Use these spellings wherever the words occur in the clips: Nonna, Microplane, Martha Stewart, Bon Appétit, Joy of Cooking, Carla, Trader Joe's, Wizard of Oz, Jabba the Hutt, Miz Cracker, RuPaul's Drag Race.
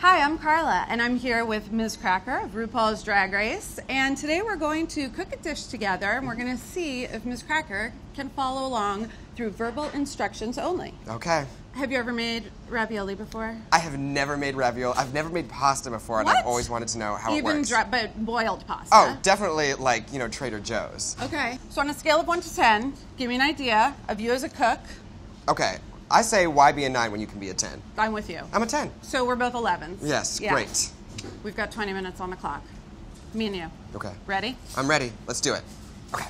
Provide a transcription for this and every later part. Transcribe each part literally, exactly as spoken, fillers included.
Hi, I'm Carla, and I'm here with Miz Cracker of RuPaul's Drag Race, and today we're going to cook a dish together, and we're going to see if Miz Cracker can follow along through verbal instructions only. Okay. Have you ever made ravioli before? I have never made ravioli. I've never made pasta before, and what? I've always wanted to know how Even it works. Even but boiled pasta? Oh, definitely, like, you know, Trader Joe's. Okay. So on a scale of one to ten, give me an idea of you as a cook. Okay. I say, why be a nine when you can be a ten? I'm with you. I'm a ten. So we're both elevens. Yes, yeah. Great. We've got twenty minutes on the clock. Me and you. Okay. Ready? I'm ready. Let's do it. Okay.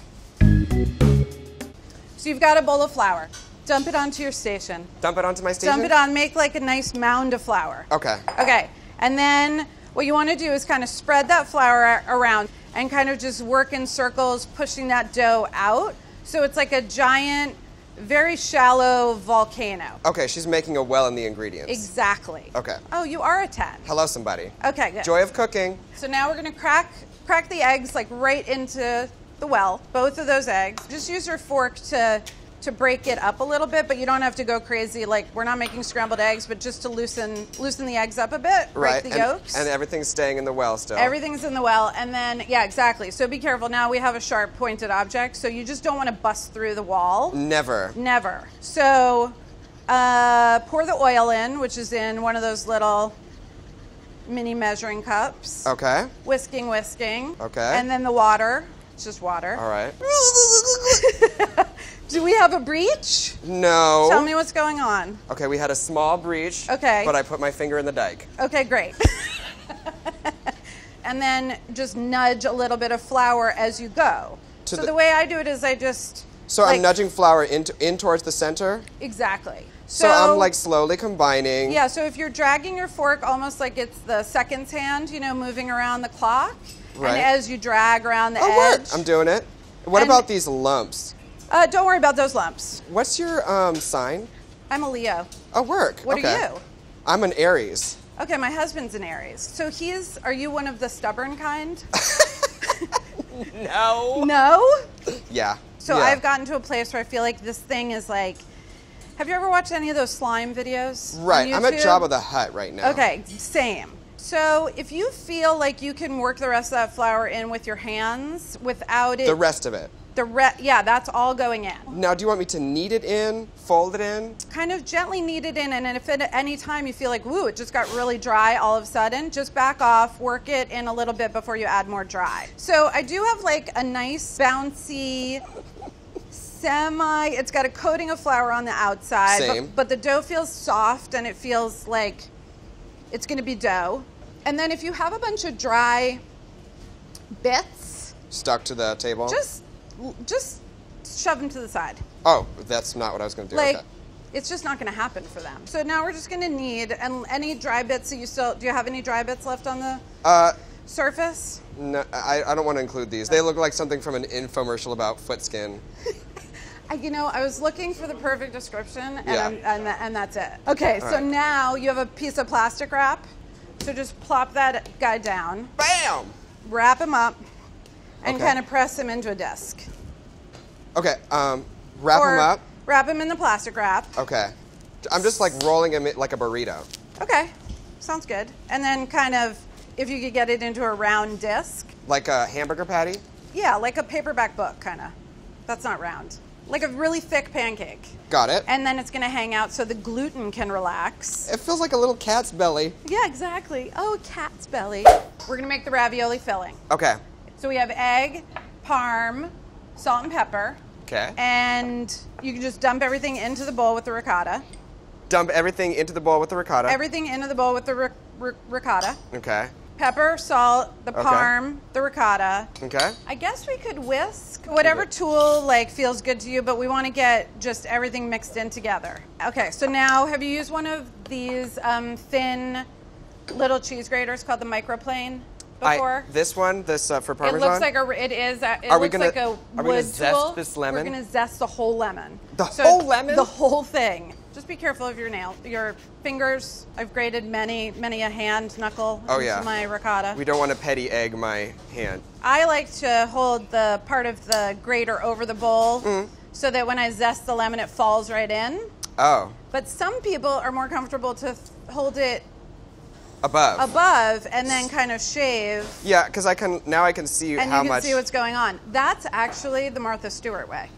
So you've got a bowl of flour. Dump it onto your station. Dump it onto my station? Dump it on. Make like a nice mound of flour. Okay. Okay. And then what you want to do is kind of spread that flour around and kind of just work in circles, pushing that dough out. So it's like a giant... very shallow volcano. Okay, she's making a well in the ingredients. Exactly. Okay. Oh, you are a ten. Hello, somebody. Okay, good. Joy of cooking. So now we're gonna crack crack the eggs like right into the well, both of those eggs. Just use your fork to, to break it up a little bit, but you don't have to go crazy. Like, we're not making scrambled eggs, but just to loosen loosen the eggs up a bit, right. break the and, yolks. And everything's staying in the well still. Everything's in the well, and then, yeah, exactly. So be careful. Now we have a sharp pointed object, so you just don't want to bust through the wall. Never. Never. So uh, pour the oil in, which is in one of those little mini measuring cups. Okay. Whisking, whisking. Okay. And then the water. It's just water. All right. Do we have a breach? No. Tell me what's going on. Okay, we had a small breach. Okay. But I put my finger in the dike. Okay, great. And then just nudge a little bit of flour as you go. To so the, the way I do it is I just... So like, I'm nudging flour in, in towards the center? Exactly. So, so I'm like slowly combining. Yeah, so if you're dragging your fork almost like it's the seconds hand, you know, moving around the clock. Right. And as you drag around the oh, edge... Work. I'm doing it. What and, about these lumps? Uh, don't worry about those lumps. What's your um, sign? I'm a Leo. Oh, work. What okay. are you? I'm an Aries. Okay, my husband's an Aries. So he's, are you one of the stubborn kind? No. No? Yeah. So yeah. I've gotten to a place where I feel like this thing is like, have you ever watched any of those slime videos? Right, I'm at Jabba the Hutt right now. Okay, same. So if you feel like you can work the rest of that flour in with your hands without it. The rest of it. The re yeah, that's all going in. Now, do you want me to knead it in, fold it in? Kind of gently knead it in, and if at any time you feel like, woo, it just got really dry all of a sudden, just back off, work it in a little bit before you add more dry. So I do have like a nice bouncy semi, it's got a coating of flour on the outside. Same. But, but the dough feels soft and it feels like it's gonna be dough. And then if you have a bunch of dry bits. Stuck to the table? Just. Just shove them to the side. Oh, that's not what I was going to do. Like, okay. It's just not going to happen for them. So now we're just going to knead, and any dry bits that you still, do you have any dry bits left on the uh, surface? No, I, I don't want to include these. They look like something from an infomercial about foot skin. I, you know, I was looking for the perfect description, and, yeah. I'm, and, and that's it. Okay, all so right. Now you have a piece of plastic wrap. So just plop that guy down. Bam! Wrap him up. And okay. Kind of press them into a disc. Okay, um, wrap or them up. Wrap them in the plastic wrap. Okay. I'm just like rolling them like a burrito. Okay, sounds good. And then kind of, if you could get it into a round disc. Like a hamburger patty? Yeah, like a paperback book, kind of. That's not round. Like a really thick pancake. Got it. And then it's going to hang out so the gluten can relax. It feels like a little cat's belly. Yeah, exactly. Oh, cat's belly. We're going to make the ravioli filling. Okay. So we have egg, parm, salt and pepper. Okay. And you can just dump everything into the bowl with the ricotta. Dump everything into the bowl with the ricotta? Everything into the bowl with the ric ric ricotta. Okay. Pepper, salt, the parm, okay. the ricotta. Okay. I guess we could whisk whatever tool like feels good to you, but we want to get just everything mixed in together. Okay, so now have you used one of these um, thin little cheese graters called the microplane? Before. I, this one, this uh, for Parmesan. It looks like a. It is. A, it are looks gonna, like a wood tool. Are we gonna zest tool. this lemon? We're gonna zest the whole lemon. The so whole lemon. The whole thing. Just be careful of your nail, your fingers. I've grated many, many a hand knuckle oh, into yeah. my ricotta. We don't want to petty egg my hand. I like to hold the part of the grater over the bowl, mm. so that when I zest the lemon, it falls right in. Oh. But some people are more comfortable to hold it Above. Above, and then kind of shave. Yeah, because I can now I can see and how much. And you can much... see what's going on. That's actually the Martha Stewart way.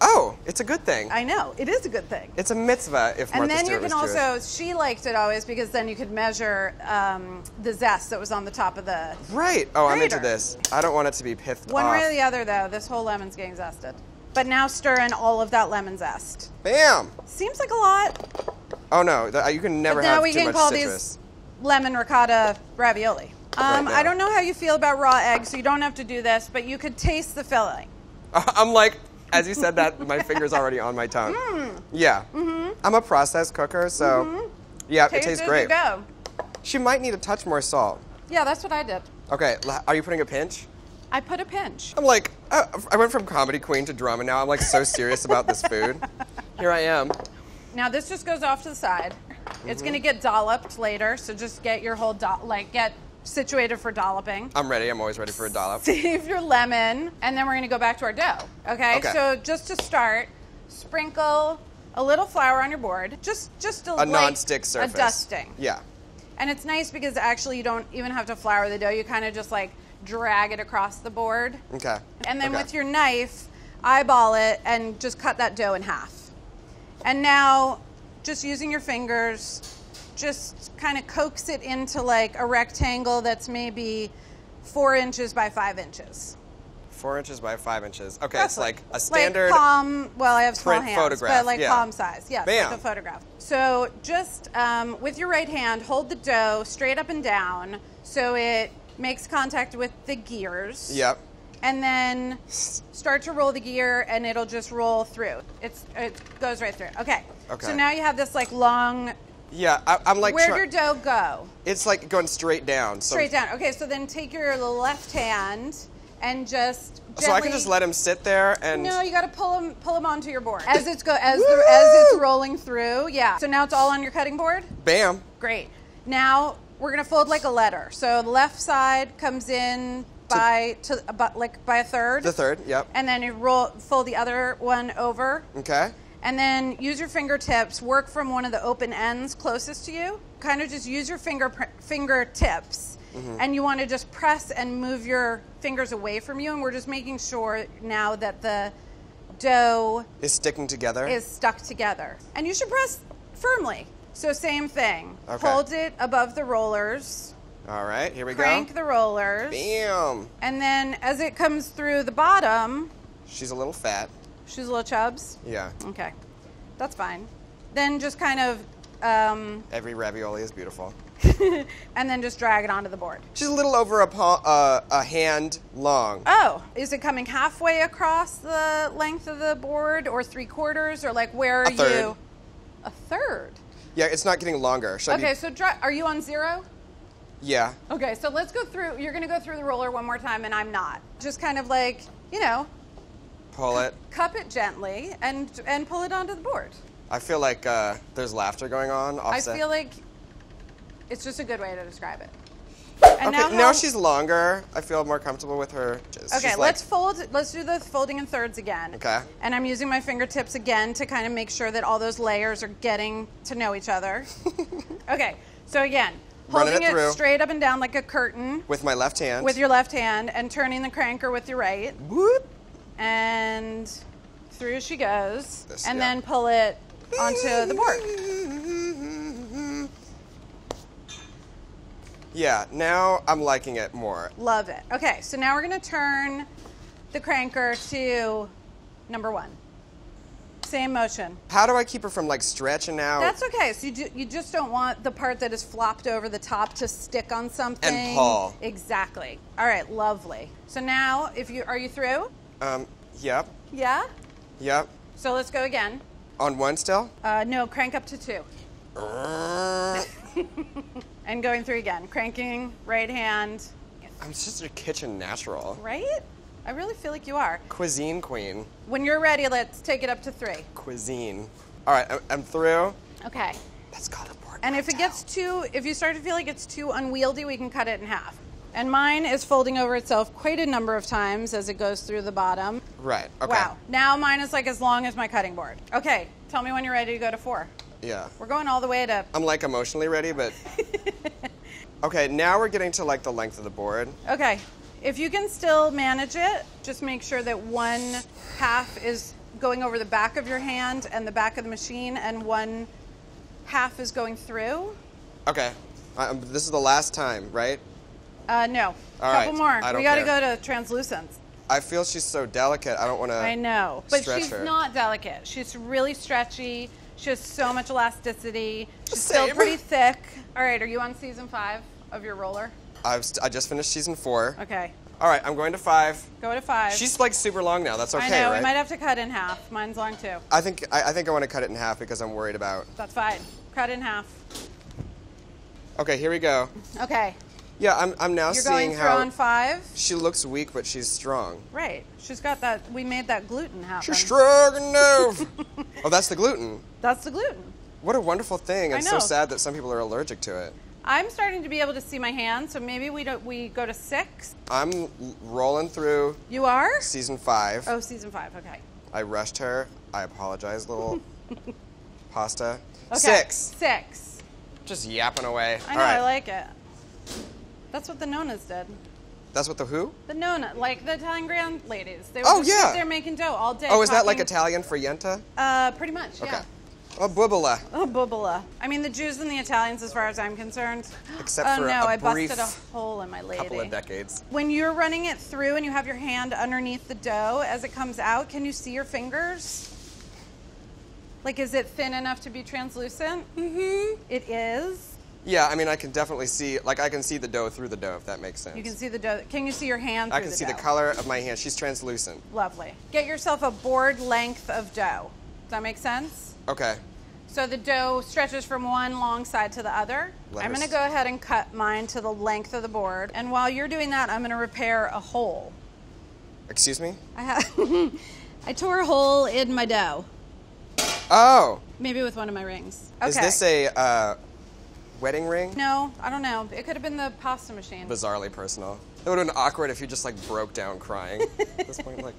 Oh, it's a good thing. I know, it is a good thing. It's a mitzvah if Martha Stewart was Jewish. And then you can also, she liked it always because then you could measure um, the zest that was on the top of the Right, oh, grater. I'm into this. I don't want it to be pithed One off. One way or the other though, this whole lemon's getting zested. But now stir in all of that lemon zest. Bam! Seems like a lot. Oh no, you can never have too much citrus. Now we can call these lemon ricotta ravioli. Um, right I don't know how you feel about raw eggs, so you don't have to do this, but you could taste the filling. I'm like... As you said that, my finger's already on my tongue. Mm. Yeah. Mm-hmm. I'm a processed cooker, so mm-hmm. yeah, Taste it tastes great. Go. She might need a touch more salt. Yeah, that's what I did. Okay, are you putting a pinch? I put a pinch. I'm like, uh, I went from comedy queen to drama now. I'm like so serious about this food. Here I am. Now this just goes off to the side. Mm-hmm. It's gonna get dolloped later, so just get your whole, do like get situated for dolloping. I'm ready. I'm always ready for a dollop. Save your lemon, and then we're going to go back to our dough. Okay? Okay. So just to start, sprinkle a little flour on your board. Just just a, a non-stick surface. A dusting. Yeah. And it's nice because actually you don't even have to flour the dough. You kind of just like drag it across the board. Okay. And then okay. with your knife, eyeball it and just cut that dough in half. And now just using your fingers, just kind of coax it into like a rectangle that's maybe four inches by five inches. Four inches by five inches. Okay, roughly. It's like a standard. Like palm. Well, I have small print hands, photograph. But like yeah. palm size. Yes, Bam. Like a photograph. So just um, with your right hand, hold the dough straight up and down so it makes contact with the gears. Yep. And then start to roll the gear, and it'll just roll through. It's it goes right through. Okay. Okay. So now you have this like long. Yeah, I, I'm like... Where'd your dough go? It's like going straight down. So straight down. Okay, so then take your left hand and just gently... So I can just let him sit there and... No, you got to pull him pull him onto your board. As it's, go, as, the, as it's rolling through, yeah. So now it's all on your cutting board? Bam. Great. Now we're going to fold like a letter. So the left side comes in by to, to about like by a third. The third, yep. And then you roll fold the other one over. Okay. And then use your fingertips, work from one of the open ends closest to you. Kind of just use your finger fingertips. Mm-hmm. And you want to just press and move your fingers away from you. And we're just making sure now that the dough... Is sticking together? Is stuck together. And you should press firmly. So same thing. Okay. Hold it above the rollers. All right, here we crank go. Crank the rollers. Bam! And then as it comes through the bottom... She's a little fat. She's a little chubs? Yeah. Okay. That's fine. Then just kind of... Um, Every ravioli is beautiful. And then just drag it onto the board. She's a little over a, uh, a hand long. Oh. Is it coming halfway across the length of the board or three quarters? Or like where are a third. you? A third. Yeah, it's not getting longer. Should okay, I be... so dry, are you on zero? Yeah. Okay, so let's go through. You're going to go through the roller one more time and I'm not. Just kind of like, you know... Pull it. Cup it gently and and pull it onto the board. I feel like uh, there's laughter going on. Offset. I feel like it's just a good way to describe it. And okay, now, how, now she's longer. I feel more comfortable with her. Just, okay, she's let's like, fold. Let's do the folding in thirds again. Okay. And I'm using my fingertips again to kind of make sure that all those layers are getting to know each other. Okay, so again, holding it, it straight up and down like a curtain. With my left hand. With your left hand and turning the cranker with your right. Whoop. And through she goes, this, and yeah. then pull it onto the board. Yeah, now I'm liking it more. Love it. Okay, so now we're gonna turn the cranker to number one. Same motion. How do I keep her from like stretching out? That's okay, so you, do, you just don't want the part that is flopped over the top to stick on something. And Paul. Exactly. All right, lovely. So now, if you are you through? Um, yep. Yeah? Yep. So let's go again. On one still? Uh, no, crank up to two. Uh. And going through again. Cranking, right hand. I'm just a kitchen natural. Right? I really feel like you are. Cuisine queen. When you're ready, let's take it up to three. Cuisine. All right, I'm, I'm through. Okay. That's called a board. And if it gets too, if you start to feel like it's too unwieldy, we can cut it in half. And mine is folding over itself quite a number of times as it goes through the bottom. Right, okay. Wow, now mine is like as long as my cutting board. Okay, tell me when you're ready to go to four. Yeah. We're going all the way to... I'm like emotionally ready, but... Okay, now we're getting to like the length of the board. Okay, if you can still manage it, just make sure that one half is going over the back of your hand and the back of the machine, and one half is going through. Okay, uh, this is the last time, right? Uh, no, a couple more. I don't care. We gotta go to translucence. I feel she's so delicate, I don't wanna stretch her. I know, but she's not delicate. She's really stretchy. She has so much elasticity. She's Same. still pretty thick. All right, are you on season five of your roller? I've st I just finished season four. Okay. All right, I'm going to five. Go to five. She's like super long now. That's okay, right? I know. Right? We might have to cut in half. Mine's long too. I think I, I think I want to cut it in half because I'm worried about. That's fine. Cut in half. Okay, here we go. Okay. Yeah, I'm I'm now You're seeing going how on five. She looks weak, but she's strong. Right. She's got that. We made that gluten happen. She's strong enough. Oh, that's the gluten. That's the gluten. What a wonderful thing. It's so sad that some people are allergic to it. I'm starting to be able to see my hand, so maybe we don't we go to six. I'm rolling through. You are? Season five. Oh, season five. Okay. I rushed her. I apologize, little pasta. Okay. Six. Six. Just yapping away. I know. All right. I like it. That's what the Nonnas did. That's what the who? The Nonna, like the Italian grand ladies. They were oh, just yeah. sit there making dough all day. Oh, is talking. that like Italian for yenta? Uh, pretty much. Okay. Yeah. Oh, bubula. Oh, bubula. I mean, the Jews and the Italians, as far as I'm concerned. Except oh, for no, a I brief busted a hole in my lady. Couple of decades. When you're running it through and you have your hand underneath the dough as it comes out, can you see your fingers? Like, is it thin enough to be translucent? Mm-hmm. It is. Yeah, I mean, I can definitely see, like, I can see the dough through the dough, if that makes sense. You can see the dough. Can you see your hand through the dough? I can see the color of my hand. She's translucent. Lovely. Get yourself a board length of dough. Does that make sense? Okay. So the dough stretches from one long side to the other. Letters. I'm going to go ahead and cut mine to the length of the board. And while you're doing that, I'm going to repair a hole. Excuse me? I, ha I tore a hole in my dough. Oh. Maybe with one of my rings. Okay. Is this a... Uh, wedding ring? No, I don't know. It could have been the pasta machine. Bizarrely personal. It would have been awkward if you just like broke down crying at this point. Like,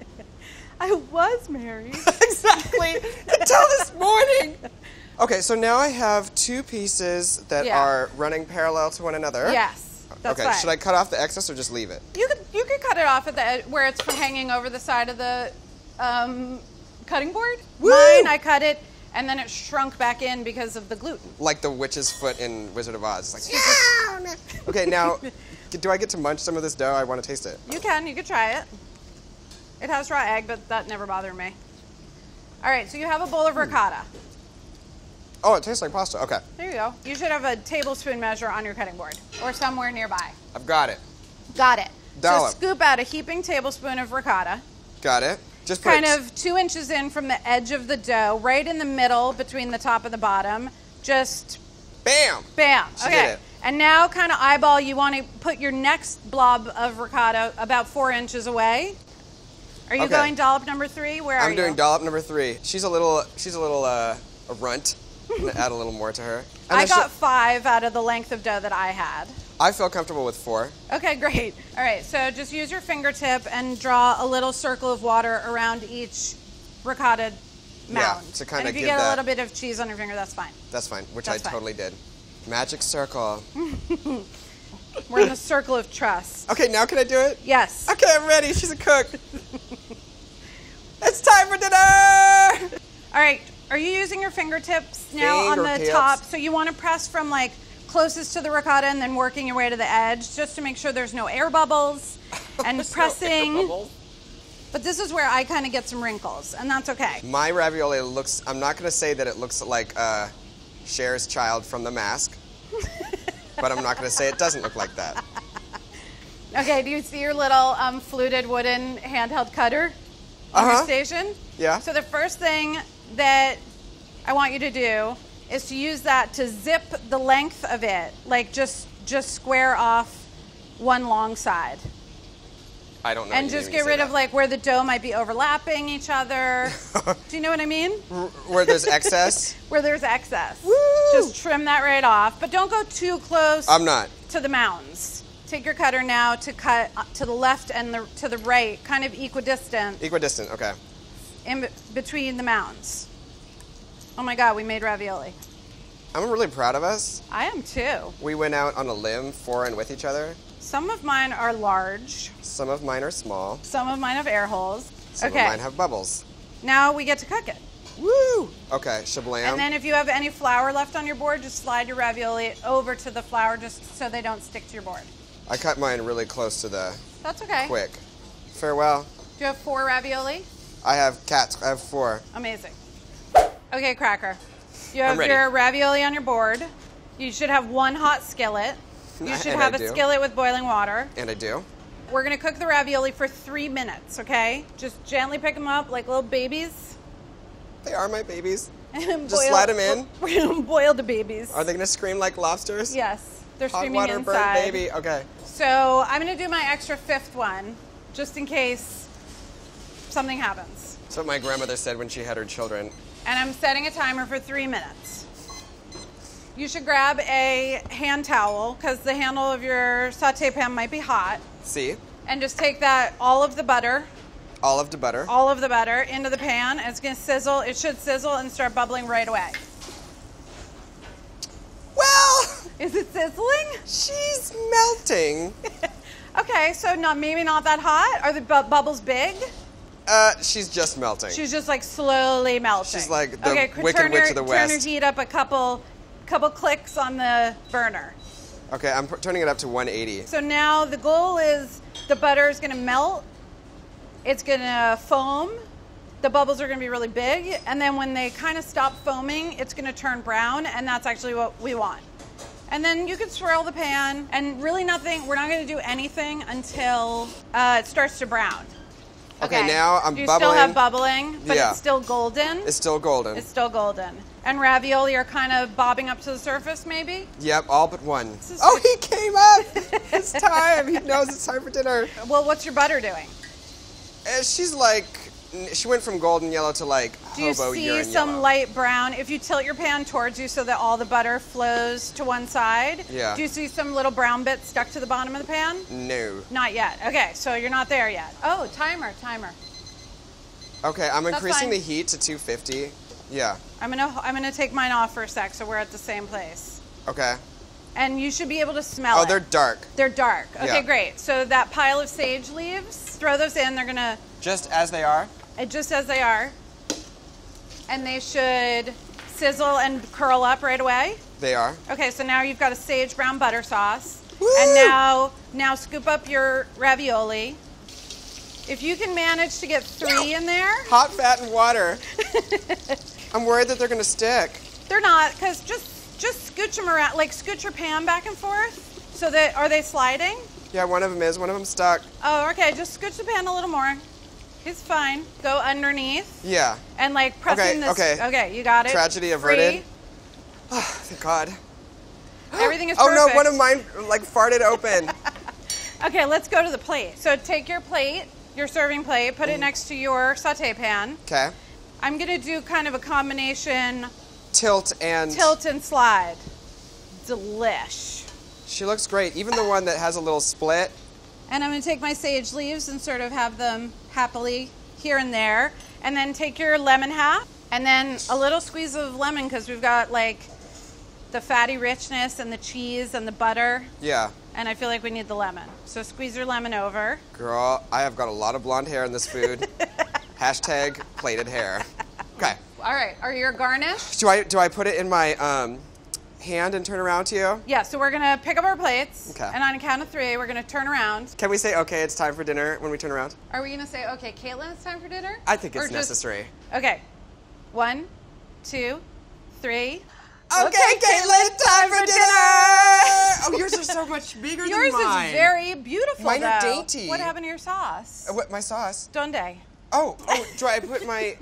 I was married. Exactly. Until this morning. Okay, so now I have two pieces that yeah. are running parallel to one another. Yes, that's okay. Right. Should I cut off the excess or just leave it? You could you could cut it off at the ed where it's hanging over the side of the um, cutting board. Woo! Mine, I cut it. And then it shrunk back in because of the gluten. Like the witch's foot in Wizard of Oz. It's like, okay, now, do I get to munch some of this dough? I want to taste it. You can. You can try it. It has raw egg, but that never bothered me. All right, so you have a bowl of ricotta. Oh, it tastes like pasta. Okay. There you go. You should have a tablespoon measure on your cutting board or somewhere nearby. I've got it. Got it. Dollop. So scoop out a heaping tablespoon of ricotta. Got it. Just kind of two inches in from the edge of the dough, right in the middle between the top and the bottom. Just bam, bam. She okay, did it. And now kind of eyeball. You want to put your next blob of ricotta about four inches away. Are you okay. going dollop number three? Where are I'm you? I'm doing dollop number three. She's a little. She's a little uh, a runt. I'm gonna add a little more to her. And I got five out of the length of dough that I had. I feel comfortable with four. Okay, great. All right, so just use your fingertip and draw a little circle of water around each ricotta mound. Yeah, to kind and of give that. If you get a little bit of cheese on your finger, that's fine. That's fine, which that's I fine. totally did. Magic circle. We're in the circle of trust. Okay, now can I do it? Yes. Okay, I'm ready. She's a cook. It's time for dinner! All right, are you using your fingertips now Finger on the tips. top? So you want to press from like closest to the ricotta and then working your way to the edge just to make sure there's no air bubbles and pressing. No air bubbles. But this is where I kind of get some wrinkles, and that's okay. My ravioli looks, I'm not going to say that it looks like uh, Cher's child from The Mask, but I'm not going to say it doesn't look like that. Okay, do you see your little um, fluted wooden handheld cutter on uh-huh. your station? Yeah. So the first thing that I want you to do is to use that to zip the length of it, like just just square off one long side. I don't know. And just get rid of like where the dough might be overlapping each other. Do you know what I mean? Where there's excess? Where there's excess. Woo! Just trim that right off, but don't go too close. I'm not. To the mounds. Take your cutter now to cut to the left and the, to the right, kind of equidistant. Equidistant, okay. In between the mounds. Oh my God, we made ravioli. I'm really proud of us. I am too. We went out on a limb for and with each other. Some of mine are large. Some of mine are small. Some of mine have air holes. Some okay. of mine have bubbles. Now we get to cook it. Woo! Okay, shablam. And then if you have any flour left on your board, just slide your ravioli over to the flour just so they don't stick to your board. I cut mine really close to the That's okay. quick. Farewell. Do you have four ravioli? I have cats. I have four. Amazing. Okay, Cracker. You have your ravioli on your board. You should have one hot skillet. You should have a skillet with boiling water. And I do. We're going to cook the ravioli for three minutes, okay? Just gently pick them up like little babies. They are my babies. Just slide them in. We're going to boil the babies. Are they going to scream like lobsters? Yes. They're screaming inside. Hot water, burnt baby. Okay. So I'm going to do my extra fifth one just in case something happens. That's what my grandmother said when she had her children. And I'm setting a timer for three minutes. You should grab a hand towel because the handle of your sauté pan might be hot. See? And just take that, all of the butter. All of the butter. All of the butter into the pan. It's going to sizzle. It should sizzle and start bubbling right away. Well! Is it sizzling? She's melting. Okay, so not maybe not that hot. Are the bu bubbles big? Uh, she's just melting. She's just like slowly melting. She's like the okay, Wicked Witch of the West. Turn her heat up a couple, couple clicks on the burner. Okay, I'm p turning it up to one eighty. So now the goal is the butter is going to melt. It's going to foam. The bubbles are going to be really big. And then when they kind of stop foaming, it's going to turn brown. And that's actually what we want. And then you can swirl the pan. And really nothing, we're not going to do anything until uh, it starts to brown. Okay, okay, now I'm you bubbling. You still have bubbling, but yeah. it's still golden. It's still golden. It's still golden. And ravioli are kind of bobbing up to the surface, maybe? Yep, all but one. Oh, he came up! It's time! He knows it's time for dinner. Well, what's your butter doing? Uh, she's like, she went from golden yellow to like hobo urine yellow. Do you see some light brown? If you tilt your pan towards you so that all the butter flows to one side, yeah. do you see some little brown bits stuck to the bottom of the pan? No. Not yet. Okay, so you're not there yet. Oh, timer, timer. Okay, I'm That's increasing fine. the heat to two fifty. Yeah. I'm gonna I'm gonna take mine off for a sec, so we're at the same place. Okay. And you should be able to smell oh, it. Oh, they're dark. They're dark. Okay, yeah. great. So that pile of sage leaves, throw those in. They're gonna just as they are. It just as they are. And they should sizzle and curl up right away. They are. Okay, so now you've got a sage brown butter sauce. Woo! And now now scoop up your ravioli. If you can manage to get three in there. Hot, fat, and water. I'm worried that they're gonna stick. They're not, because just just scooch them around, like scooch your pan back and forth. So that are they sliding? Yeah, one of them is. One of them stuck. Oh, okay. Just scooch the pan a little more. It's fine. Go underneath. Yeah. And like pressing okay, this. Okay. Okay. You got it. Tragedy averted. Free. Oh, thank God. Everything is perfect. Oh no, one of mine like farted open. Okay, let's go to the plate. So take your plate, your serving plate, put mm. it next to your sauté pan. Okay. I'm gonna do kind of a combination tilt and tilt and slide. Delish. She looks great, even the one that has a little split. And I'm gonna take my sage leaves and sort of have them happily here and there. And then take your lemon half and then a little squeeze of lemon because we've got like the fatty richness and the cheese and the butter. Yeah. And I feel like we need the lemon. So squeeze your lemon over. Girl, I have got a lot of blonde hair in this food. Hashtag plated hair. Okay. All right. Are your garnish? Do I do I put it in my um, hand and turn around to you? Yeah. So we're gonna pick up our plates. Okay. And on a count of three, we're gonna turn around. Can we say okay? It's time for dinner when we turn around. Are we gonna say okay, Caitlin? It's time for dinner. I think it's or necessary. Just, okay. One, two, three. Okay, okay Caitlin, Caitlin, time for dinner. dinner. Oh, yours are so much bigger yours than mine. Yours is very beautiful. Mine though. are dainty. What happened to your sauce? Uh, what my sauce? Donde? Oh, oh, do I put my...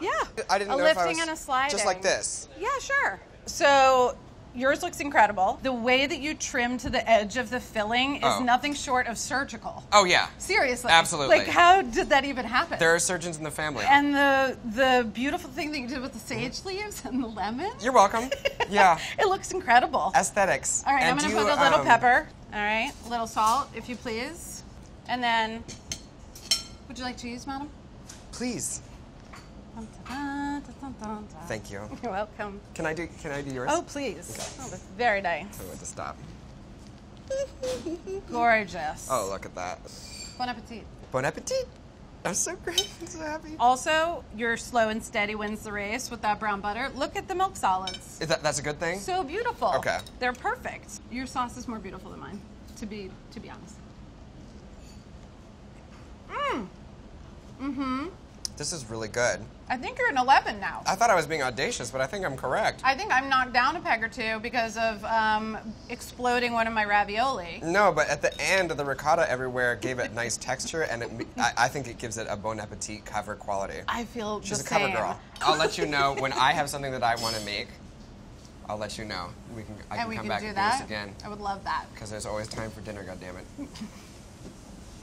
Yeah, I didn't a know lifting if I was, and a sliding. Just like this. Yeah, sure. So yours looks incredible. The way that you trim to the edge of the filling is oh. nothing short of surgical. Oh, yeah. Seriously. Absolutely. Like, how did that even happen? There are surgeons in the family. And the the beautiful thing that you did with the sage leaves and the lemon. You're welcome. Yeah. It looks incredible. Aesthetics. All right, and I'm going to put a little um, pepper. All right, a little salt, if you please. And then, would you like cheese, madam? Please. Da -da Dun, dun, dun, dun, dun. Thank you. You're welcome. Can I do, can I do yours? Oh, please. Okay. Oh, that's very nice. So I went to stop. Gorgeous. Oh, look at that. Bon Appétit. Bon Appétit. I'm so great. I'm so happy. Also, your slow and steady wins the race with that brown butter. Look at the milk solids. Is that, that's a good thing? So beautiful. Okay. They're perfect. Your sauce is more beautiful than mine, to be to be honest. Mmm. Mm-hmm. This is really good. I think you're an eleven now. I thought I was being audacious, but I think I'm correct. I think I'm knocked down a peg or two because of um, exploding one of my ravioli. No, but at the end, the ricotta everywhere gave it nice texture, and it, I, I think it gives it a Bon Appetit cover quality. I feel She's the same. She's a cover girl. I'll let you know when I have something that I want to make. I'll let you know. We can. I and can we come can back do and that. do this again. I would love that. Because there's always time for dinner, goddammit.